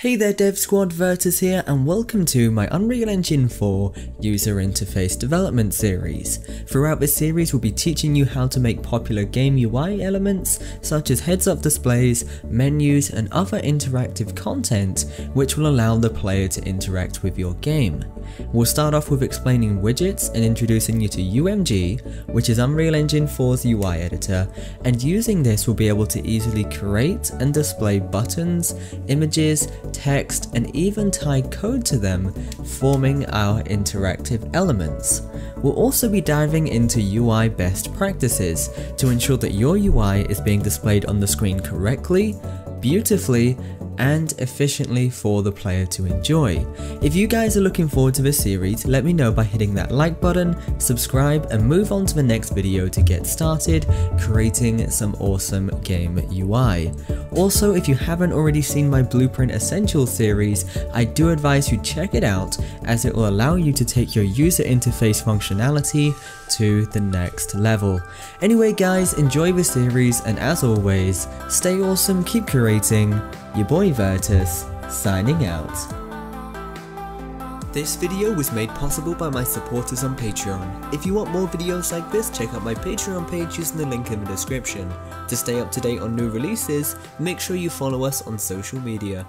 Hey there Dev Squad, Virtus here and welcome to my Unreal Engine 4 user interface development series. Throughout this series we'll be teaching you how to make popular game UI elements such as heads-up displays, menus and other interactive content which will allow the player to interact with your game. We'll start off with explaining widgets and introducing you to UMG, which is Unreal Engine 4's UI editor, and using this we'll be able to easily create and display buttons, images, text and even tie code to them, forming our interactive elements. We'll also be diving into UI best practices to ensure that your UI is being displayed on the screen correctly, beautifully, and efficiently for the player to enjoy. If you guys are looking forward to this series, let me know by hitting that like button, subscribe, and move on to the next video to get started creating some awesome game UI. Also, if you haven't already seen my Blueprint Essentials series, I do advise you check it out as it will allow you to take your user interface functionality to the next level. Anyway guys, enjoy the series and as always, stay awesome, keep creating. Your boy Virtus, signing out. This video was made possible by my supporters on Patreon. If you want more videos like this, check out my Patreon page using the link in the description. To stay up to date on new releases, make sure you follow us on social media.